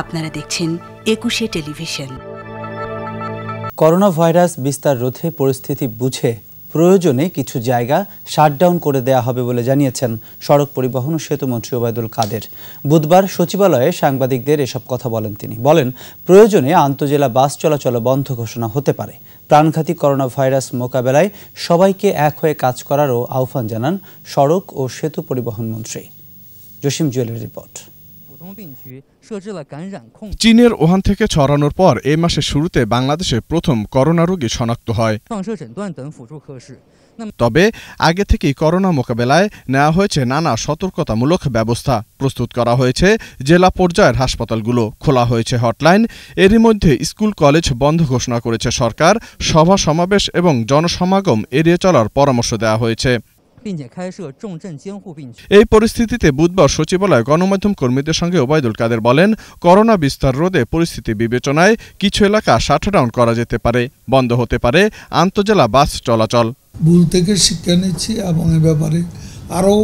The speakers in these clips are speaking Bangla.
আপনারা দেখছেন একুশে টেলিভিশন। করোনা ভাইরাস বিস্তার রোধে পরিস্থিতি বুঝে প্রয়োজনে কিছু জায়গা শাটডাউন করে দেয়া হবে বলে জানিয়েছেন সড়ক পরিবহন ও সেতু মন্ত্রী ওবায়দুল কাদের। বুধবার সচিবালয়ে সাংবাদিকদের এসব কথা বলেন তিনি। বলেন, প্রয়োজনে আন্তজেলা বাস চলাচল বন্ধ ঘোষণা হতে পারে। প্রাণঘাতী করোনা ভাইরাস মোকাবেলায় সবাইকে এক হয়ে কাজ করারও আহ্বান জানান সড়ক ও সেতু পরিবহন মন্ত্রী। জসিম জুয়েলের রিপোর্ট। চীনের ওহান থেকে ছড়ানোর পর এই মাসের শুরুতে বাংলাদেশে প্রথম করোনা রোগী শনাক্ত হয়। তবে আগে থেকেই করোনা মোকাবেলায় নেওয়া হয়েছে নানা সতর্কতামূলক ব্যবস্থা। প্রস্তুত করা হয়েছে জেলা পর্যায়ের হাসপাতালগুলো, খোলা হয়েছে হটলাইন। এরই মধ্যে স্কুল কলেজ বন্ধ ঘোষণা করেছে সরকার। সভা সমাবেশ এবং জনসমাগম এড়িয়ে চলার পরামর্শ দেওয়া হয়েছে। এই পরিস্থিতিতে বুধবার সচিবালয়ে গণমাধ্যম কর্মীদের সঙ্গে ওবায়দুল কাদের বলেন, করোনা বিস্তার রোধে পরিস্থিতি বিবেচনায় কিছু এলাকা শাটডাউন করা যেতে পারে। বন্ধ হতে পারে আন্তজেলা বাস চলাচল। ভুল থেকে শিক্ষা নিচ্ছি এবং এ ব্যাপারে আরও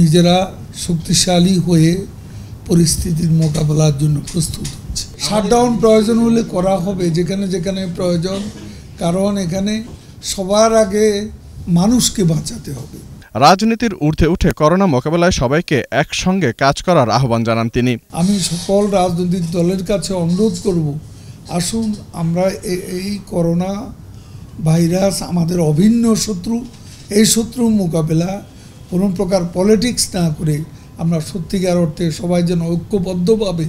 নিজেরা শক্তিশালী হয়ে পরিস্থিতির মোকাবেলার জন্য প্রস্তুত হচ্ছে। শাটডাউন প্রয়োজন হলে করা হবে যেখানে যেখানে প্রয়োজন, কারণ এখানে সবার আগে মানুষকে বাঁচাতে হবে। রাজনীতির ঊর্ধ্বে উঠে করোনা মোকাবেলায় সবাইকে একসঙ্গে কাজ করার আহ্বান জানান তিনি। আমি সকল রাজনৈতিক দলের কাছে অনুরোধ করব, আসুন আমরা এই করোনা ভাইরাস আমাদের অভিন্ন শত্রু, এই শত্রু মোকাবেলা কোনো প্রকার পলিটিক্স না করে আমরা সত্যিকার অর্থে সবাই যেন ঐক্যবদ্ধভাবে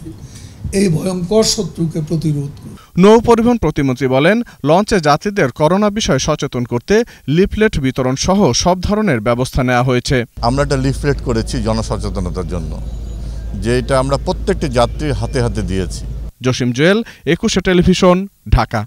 এই ভয়ঙ্কর শত্রুকে প্রতিরোধ করুন। নৌ পরিবহন প্রতিমন্ত্রী বলেন, লঞ্চে যাত্রীদের করোনা বিষয়ে সচেতন করতে লিফলেট বিতরণ সহ সব ধরনের ব্যবস্থা নেওয়া হয়েছে। আমরা একটা লিফলেট করেছি জনসচেতনতার জন্য, যেটা আমরা প্রত্যেকটি যাত্রীর হাতে হাতে দিয়েছি। জসিম জুয়েল, একুশে টেলিভিশন, ঢাকা।